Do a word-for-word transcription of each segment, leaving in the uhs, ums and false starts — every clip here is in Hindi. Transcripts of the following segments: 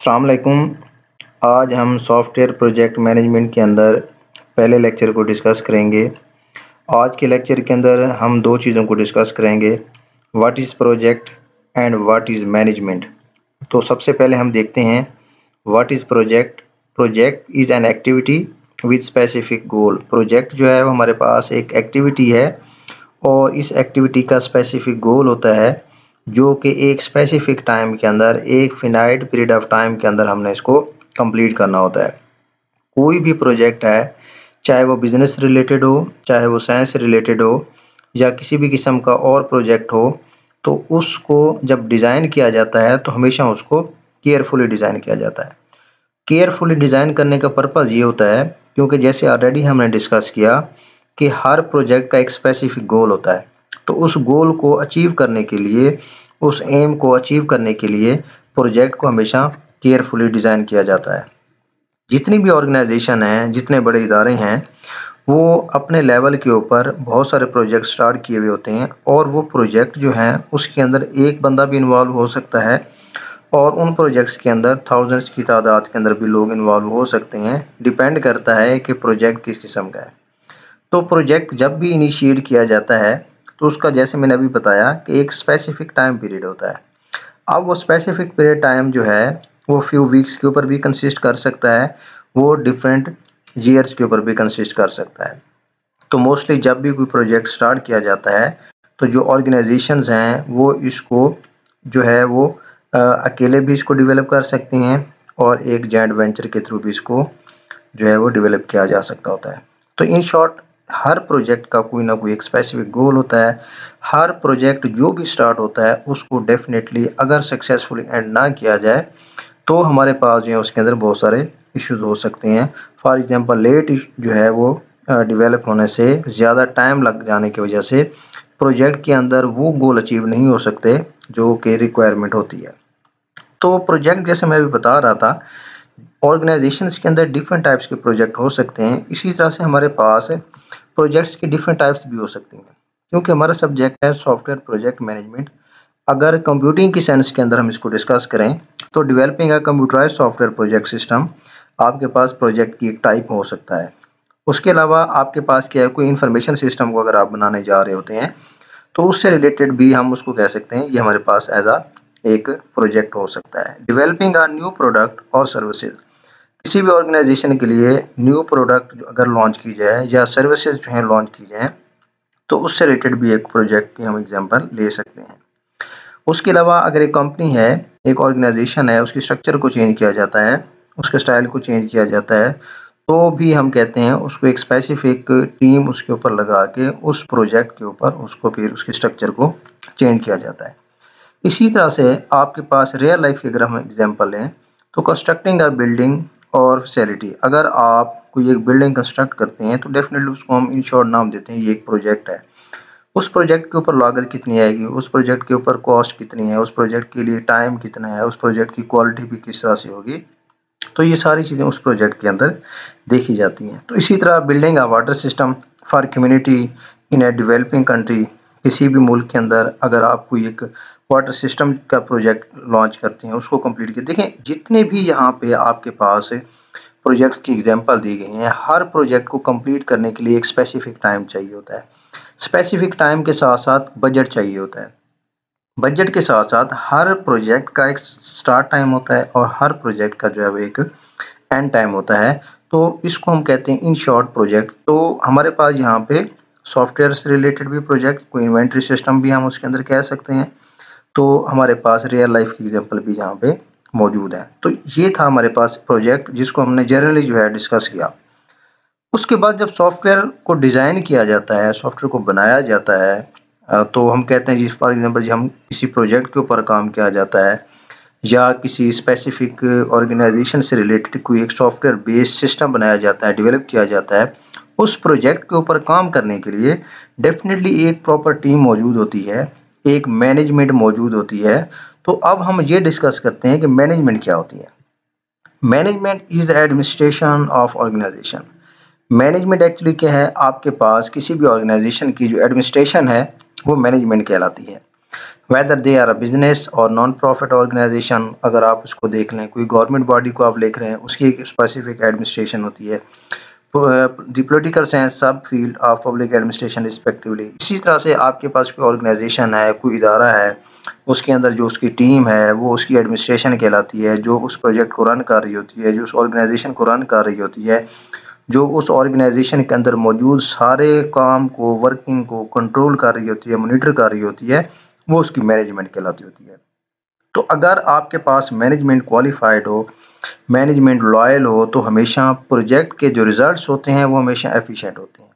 अस्सलाम वालेकुम। आज हम सॉफ्टवेयर प्रोजेक्ट मैनेजमेंट के अंदर पहले लेक्चर को डिस्कस करेंगे। आज के लेक्चर के अंदर हम दो चीज़ों को डिस्कस करेंगे, what is project and what is management. तो सबसे पहले हम देखते हैं what is project. Project is an activity with specific goal. Project जो है वो हमारे पास एक एक्टिविटी है और इस एक्टिविटी का स्पेसिफिक गोल होता है जो कि एक स्पेसिफिक टाइम के अंदर, एक फिनाइट पीरियड ऑफ टाइम के अंदर हमने इसको कंप्लीट करना होता है। कोई भी प्रोजेक्ट है, चाहे वो बिजनेस रिलेटेड हो, चाहे वो साइंस रिलेटेड हो, या किसी भी किस्म का और प्रोजेक्ट हो, तो उसको जब डिज़ाइन किया जाता है तो हमेशा उसको केयरफुली डिज़ाइन किया जाता है। केयरफुली डिज़ाइन करने का पर्पज़ ये होता है, क्योंकि जैसे ऑलरेडी हमने डिस्कस किया कि हर प्रोजेक्ट का एक स्पेसिफिक गोल होता है, तो उस गोल को अचीव करने के लिए, उस एम को अचीव करने के लिए प्रोजेक्ट को हमेशा केयरफुली डिज़ाइन किया जाता है। जितनी भी ऑर्गेनाइजेशन हैं, जितने बड़े इदारे हैं, वो अपने लेवल के ऊपर बहुत सारे प्रोजेक्ट स्टार्ट किए हुए होते हैं और वो प्रोजेक्ट जो हैं उसके अंदर एक बंदा भी इन्वॉल्व हो सकता है और उन प्रोजेक्ट्स के अंदर थाउजेंड्स की तादाद के अंदर भी लोग इन्वॉल्व हो सकते हैं। डिपेंड करता है कि प्रोजेक्ट किस किस्म का है। तो प्रोजेक्ट जब भी इनिशिएट किया जाता है तो उसका, जैसे मैंने अभी बताया, कि एक स्पेसिफिक टाइम पीरियड होता है। अब वो स्पेसिफिक पीरियड टाइम जो है वो फ्यू वीक्स के ऊपर भी कंसिस्ट कर सकता है, वो डिफरेंट ईयर्स के ऊपर भी कंसिस्ट कर सकता है। तो मोस्टली जब भी कोई प्रोजेक्ट स्टार्ट किया जाता है तो जो ऑर्गेनाइजेशंस हैं वो इसको जो है वो आ, अकेले भी इसको डेवलप कर सकते हैं और एक जॉइंट वेंचर के थ्रू भी इसको जो है वो डेवलप किया जा सकता होता है। तो इन शॉर्ट, हर प्रोजेक्ट का कोई ना कोई एक स्पेसिफिक गोल होता है। हर प्रोजेक्ट जो भी स्टार्ट होता है उसको डेफिनेटली अगर सक्सेसफुली एंड ना किया जाए तो हमारे पास जो है उसके अंदर बहुत सारे इश्यूज हो सकते हैं। फॉर एग्जांपल, लेट जो है वो डेवलप होने से, ज़्यादा टाइम लग जाने की वजह से प्रोजेक्ट के अंदर वो गोल अचीव नहीं हो सकते जो कि रिक्वायरमेंट होती है। तो प्रोजेक्ट, जैसे मैं अभी बता रहा था, ऑर्गेनाइजेशंस के अंदर डिफरेंट टाइप्स के प्रोजेक्ट हो सकते हैं। इसी तरह से हमारे पास प्रोजेक्ट्स के डिफरेंट टाइप्स भी हो सकती हैं। क्योंकि हमारा सब्जेक्ट है सॉफ्टवेयर प्रोजेक्ट मैनेजमेंट, अगर कंप्यूटिंग की सेंस के अंदर हम इसको डिस्कस करें तो developing a computerise software project system आपके पास प्रोजेक्ट की एक टाइप हो सकता है। उसके अलावा आपके पास क्या है, कोई इंफॉर्मेशन सिस्टम को अगर आप बनाने जा रहे होते हैं तो उससे रिलेटेड भी हम उसको कह सकते हैं, ये हमारे पास एज आ एक प्रोजेक्ट हो सकता है। डेवलपिंग अ न्यू प्रोडक्ट और सर्विसेज, किसी भी ऑर्गेनाइजेशन के लिए न्यू प्रोडक्ट अगर लॉन्च की जाए या सर्विसेज जो हैं लॉन्च की जाए तो उससे रिलेटेड भी एक प्रोजेक्ट की हम एग्जांपल ले सकते हैं। उसके अलावा अगर एक कंपनी है, एक ऑर्गेनाइजेशन है, उसकी स्ट्रक्चर को चेंज किया जाता है, उसके स्टाइल को चेंज किया जाता है, तो भी हम कहते हैं उसको एक स्पेसिफिक टीम उसके ऊपर लगा के उस प्रोजेक्ट के ऊपर उसको फिर उसके स्ट्रक्चर को चेंज किया जाता है। इसी तरह से आपके पास रियल लाइफ की अगर हम एग्जाम्पल लें तो कंस्ट्रक्टिंग अ बिल्डिंग और फैसिलिटी, अगर आप कोई एक बिल्डिंग कंस्ट्रक्ट करते हैं तो डेफिनेटली उसको हम इन शॉर्ट नाम देते हैं, ये एक प्रोजेक्ट है। उस प्रोजेक्ट के ऊपर लागत कितनी आएगी, उस प्रोजेक्ट के ऊपर कॉस्ट कितनी है, उस प्रोजेक्ट के लिए टाइम कितना है, उस प्रोजेक्ट की क्वालिटी भी किस तरह से होगी, तो ये सारी चीज़ें उस प्रोजेक्ट के अंदर देखी जाती हैं। तो इसी तरह building a water system for community in a developing country, किसी भी मुल्क के अंदर अगर आप कोई एक वाटर सिस्टम का प्रोजेक्ट लॉन्च करते हैं उसको कंप्लीट किया। देखें, जितने भी यहाँ पे आपके पास प्रोजेक्ट की एग्जांपल दी गई हैं, हर प्रोजेक्ट को कंप्लीट करने के लिए एक स्पेसिफिक टाइम चाहिए होता है। स्पेसिफिक टाइम के साथ साथ बजट चाहिए होता है। बजट के साथ साथ हर प्रोजेक्ट का एक स्टार्ट टाइम होता है और हर प्रोजेक्ट का जो है वो एक एंड टाइम होता है। तो इसको हम कहते हैं इन शॉर्ट प्रोजेक्ट। तो हमारे पास यहाँ पे सॉफ्टवेयर से रिलेटेड भी प्रोजेक्ट, कोई इन्वेंट्री सिस्टम भी हम उसके अंदर कह सकते हैं। तो हमारे पास रियल लाइफ की एग्जांपल भी यहाँ पे मौजूद है। तो ये था हमारे पास प्रोजेक्ट, जिसको हमने जनरली जो है डिस्कस किया। उसके बाद जब सॉफ्टवेयर को डिज़ाइन किया जाता है, सॉफ्टवेयर को बनाया जाता है, तो हम कहते हैं, जिस फॉर एग्जांपल जी हम किसी प्रोजेक्ट के ऊपर काम किया जाता है या किसी स्पेसिफिक ऑर्गेनाइजेशन से रिलेटेड कोई एक सॉफ्टवेयर बेस्ड सिस्टम बनाया जाता है, डेवलप किया जाता है, उस प्रोजेक्ट के ऊपर काम करने के लिए डेफिनेटली एक प्रॉपर टीम मौजूद होती है, एक मैनेजमेंट मौजूद होती है। तो अब हम ये डिस्कस करते हैं कि मैनेजमेंट क्या होती है। Management is administration of organisation. Management actually क्या है, आपके पास किसी भी ऑर्गेनाइजेशन की जो एडमिनिस्ट्रेशन है वो मैनेजमेंट कहलाती है। Whether they are a business और नॉन प्रॉफिट ऑर्गेनाइजेशन, अगर आप उसको देख लें, कोई गवर्नमेंट बॉडी को आप देख रहे हैं, उसकी एक स्पेसिफिक एडमिनिस्ट्रेशन होती है, the political science sub field of public administration respectively. इसी तरह से आपके पास कोई ऑर्गेनाइजेशन है, कोई इदारा है, उसके अंदर जो उसकी टीम है वो उसकी एडमिनिस्ट्रेशन कहलाती है, जो उस प्रोजेक्ट को रन कर रही होती है, जो उस ऑर्गेनाइजेशन को रन कर रही होती है, जो उस ऑर्गेनाइजेशन के अंदर मौजूद सारे काम को, वर्किंग को कंट्रोल कर रही होती है, मोनिटर कर रही होती है, वो उसकी मैनेजमेंट कहलाती होती है। तो अगर आपके पास मैनेजमेंट क्वालिफाइड हो, मैनेजमेंट लॉयल हो, तो हमेशा प्रोजेक्ट के जो रिजल्ट्स होते हैं वो हमेशा एफिशिएंट होते हैं।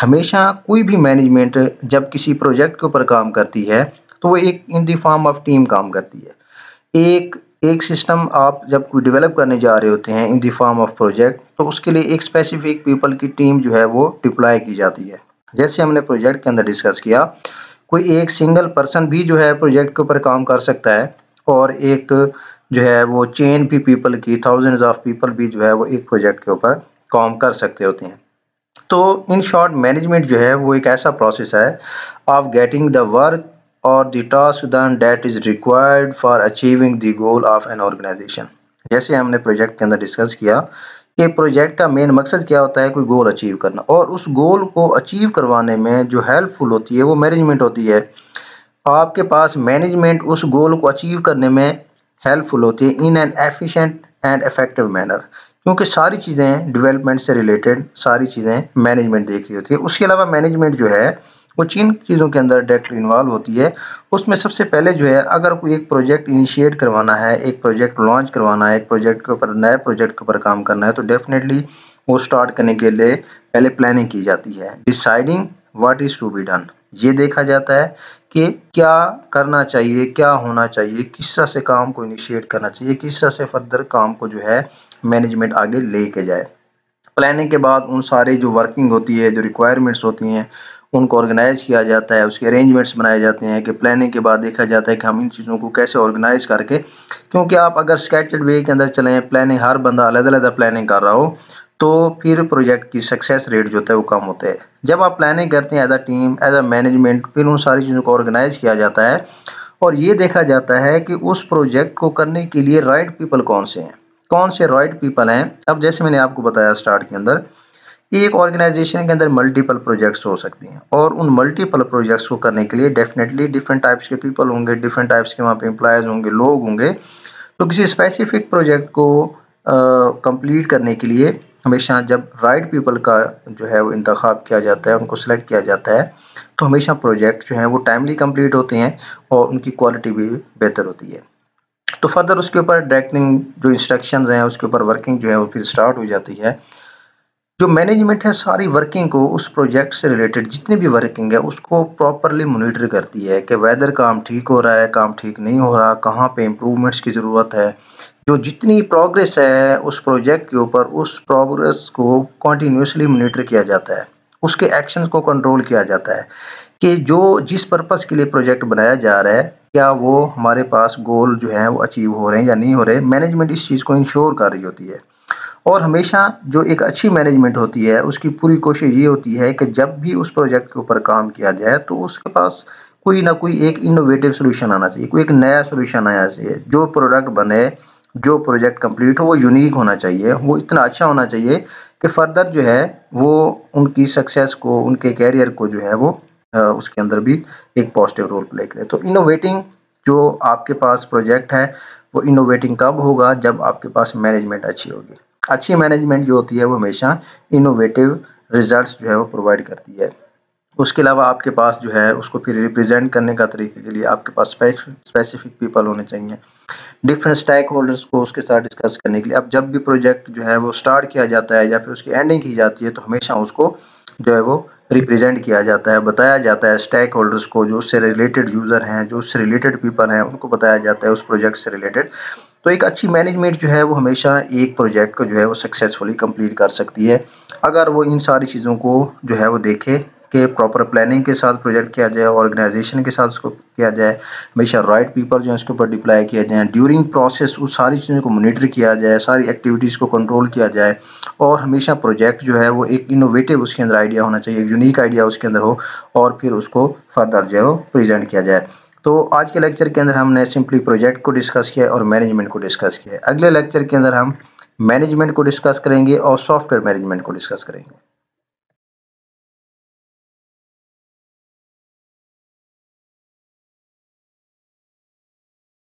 हमेशा कोई भी मैनेजमेंट जब किसी प्रोजेक्ट के ऊपर काम करती है तो वो एक in the form of team काम करती है। एक एक सिस्टम आप जब कोई डेवलप करने जा रहे होते हैं in the form of project, तो उसके लिए एक स्पेसिफिक पीपल की टीम जो है वो डिप्लॉय की जाती है। जैसे हमने प्रोजेक्ट के अंदर डिस्कस किया, कोई एक सिंगल पर्सन भी जो है प्रोजेक्ट के ऊपर काम कर सकता है, और एक जो है वो चेन भी पीपल की, थाउजेंड्स ऑफ पीपल भी जो है वो एक प्रोजेक्ट के ऊपर काम कर सकते होते हैं। तो इन शॉर्ट मैनेजमेंट जो है वो एक ऐसा प्रोसेस है ऑफ गेटिंग द वर्क और the task done that is required for achieving the goal of an organisation. जैसे हमने प्रोजेक्ट के अंदर डिस्कस किया कि प्रोजेक्ट का मेन मकसद क्या होता है, कोई गोल अचीव करना, और उस गोल को अचीव करवाने में जो हेल्पफुल होती है वो मैनेजमेंट होती है। आपके पास मैनेजमेंट उस गोल को अचीव करने में हेल्पफुल होती है in an efficient and effective manner, क्योंकि सारी चीज़ें डेवलपमेंट से रिलेटेड सारी चीज़ें मैनेजमेंट देख रही होती है। उसके अलावा मैनेजमेंट जो है वो जिन चीज़ों के अंदर डायरेक्टली इन्वॉल्व होती है उसमें सबसे पहले जो है, अगर कोई एक प्रोजेक्ट इनिशिएट करवाना है, एक प्रोजेक्ट लॉन्च करवाना है, एक प्रोजेक्ट के ऊपर नए प्रोजेक्ट के ऊपर काम करना है, तो डेफिनेटली वो स्टार्ट करने के लिए पहले प्लानिंग की जाती है। Deciding what is to be done, ये देखा जाता है कि क्या करना चाहिए, क्या होना चाहिए, किस तरह से काम को इनिशिएट करना चाहिए, किस तरह से फर्दर काम को जो है मैनेजमेंट आगे ले के जाए। प्लानिंग के बाद उन सारे जो वर्किंग होती है, जो रिक्वायरमेंट्स होती हैं, उनको ऑर्गेनाइज़ किया जाता है, उसके अरेंजमेंट्स बनाए जाते हैं कि प्लानिंग के बाद देखा जाता है कि हम इन चीज़ों को कैसे ऑर्गेनाइज़ करके, क्योंकि आप अगर स्केचड वे के अंदर चलें, प्लानिंग हर बंदा अलग-अलग प्लानिंग कर रहा हो, तो फिर प्रोजेक्ट की सक्सेस रेट जो होता है वो कम होता है। जब आप प्लानिंग करते हैं as a team, as a management, फिर उन सारी चीज़ों को ऑर्गेनाइज किया जाता है और ये देखा जाता है कि उस प्रोजेक्ट को करने के लिए राइट पीपल कौन से हैं, कौन से राइट पीपल हैं। अब जैसे मैंने आपको बताया स्टार्ट के अंदर, एक ऑर्गेनाइजेशन के अंदर मल्टीपल प्रोजेक्ट्स हो सकते हैं और उन मल्टीपल प्रोजेक्ट्स को करने के लिए डेफिनेटली डिफरेंट टाइप्स के पीपल होंगे, डिफरेंट टाइप्स के वहाँ पर एम्प्लॉयज़ होंगे, लोग होंगे। तो किसी स्पेसिफिक प्रोजेक्ट को कंप्लीट uh, करने के लिए हमेशा जब राइट पीपल का जो है वो इंतखाब किया जाता है, उनको सिलेक्ट किया जाता है, तो हमेशा प्रोजेक्ट जो है वो टाइमली कंप्लीट होते हैं और उनकी क्वालिटी भी बेहतर होती है। तो फर्दर उसके ऊपर डायरेक्टिंग जो इंस्ट्रक्शंस हैं उसके ऊपर वर्किंग जो है वो फिर स्टार्ट हो जाती है। जो मैनेजमेंट है सारी वर्किंग को, उस प्रोजेक्ट से रिलेटेड जितनी भी वर्किंग है उसको प्रॉपरली मोनिटर करती है कि वेदर काम ठीक हो रहा है, काम ठीक नहीं हो रहा, कहाँ पर इम्प्रूवमेंट्स की ज़रूरत है। जो जितनी प्रोग्रेस है उस प्रोजेक्ट के ऊपर, उस प्रोग्रेस को कॉन्टीन्यूसली मॉनिटर किया जाता है, उसके एक्शन को कंट्रोल किया जाता है कि जो जिस पर्पस के लिए प्रोजेक्ट बनाया जा रहा है, क्या वो हमारे पास गोल जो है वो अचीव हो रहे हैं या नहीं हो रहे। मैनेजमेंट इस चीज़ को इंश्योर कर रही होती है और हमेशा जो एक अच्छी मैनेजमेंट होती है उसकी पूरी कोशिश ये होती है कि जब भी उस प्रोजेक्ट के ऊपर काम किया जाए तो उसके पास कोई ना कोई एक इनोवेटिव सोल्यूशन आना चाहिए, कोई एक नया सोल्यूशन आना चाहिए। जो प्रोडक्ट बने, जो प्रोजेक्ट कंप्लीट हो, वो यूनिक होना चाहिए, वो इतना अच्छा होना चाहिए कि फर्दर जो है वो उनकी सक्सेस को, उनके कैरियर को जो है वो उसके अंदर भी एक पॉजिटिव रोल प्ले करे। तो इनोवेटिंग जो आपके पास प्रोजेक्ट है वो इनोवेटिंग कब होगा, जब आपके पास मैनेजमेंट अच्छी होगी। अच्छी मैनेजमेंट जो होती है वो हमेशा इनोवेटिव रिजल्ट्स जो है वो प्रोवाइड करती है। उसके अलावा आपके पास जो है उसको फिर रिप्रेजेंट करने का तरीके के लिए आपके पास स्पेसिफिक पीपल होने चाहिए, डिफरेंट स्टेक होल्डर्स को उसके साथ डिस्कस करने के लिए। अब जब भी प्रोजेक्ट जो है वो स्टार्ट किया जाता है या फिर उसकी एंडिंग की जाती है तो हमेशा उसको जो है वो रिप्रेजेंट किया जाता है, बताया जाता है स्टेक होल्डर्स को, जो उससे रिलेटेड यूज़र हैं, जो उससे रिलेटेड पीपल हैं, उनको बताया जाता है उस प्रोजेक्ट से रिलेटेड। तो एक अच्छी मैनेजमेंट जो है वो हमेशा एक प्रोजेक्ट को जो है वो सक्सेसफुली कंप्लीट कर सकती है, अगर वो इन सारी चीज़ों को जो है वो देखे के प्रॉपर प्लानिंग के साथ प्रोजेक्ट किया जाए, ऑर्गेनाइजेशन के साथ उसको किया जाए, हमेशा राइट पीपल जो है उसके ऊपर डिप्लाई किया जाए, ड्यूरिंग प्रोसेस उस सारी चीज़ों को मॉनिटर किया जाए, सारी एक्टिविटीज़ को कंट्रोल किया जाए, और हमेशा प्रोजेक्ट जो है वो एक इनोवेटिव उसके अंदर आइडिया होना चाहिए, यूनिक आइडिया उसके अंदर हो और फिर उसको फर्दर जो है वो प्रेजेंट किया जाए। तो आज के लेक्चर के अंदर हमने सिंपली प्रोजेक्ट को डिस्कस किया और मैनेजमेंट को डिस्कस किया। अगले लेक्चर के अंदर हम मैनेजमेंट को डिस्कस करेंगे और सॉफ्टवेयर मैनेजमेंट को डिस्कस करेंगे।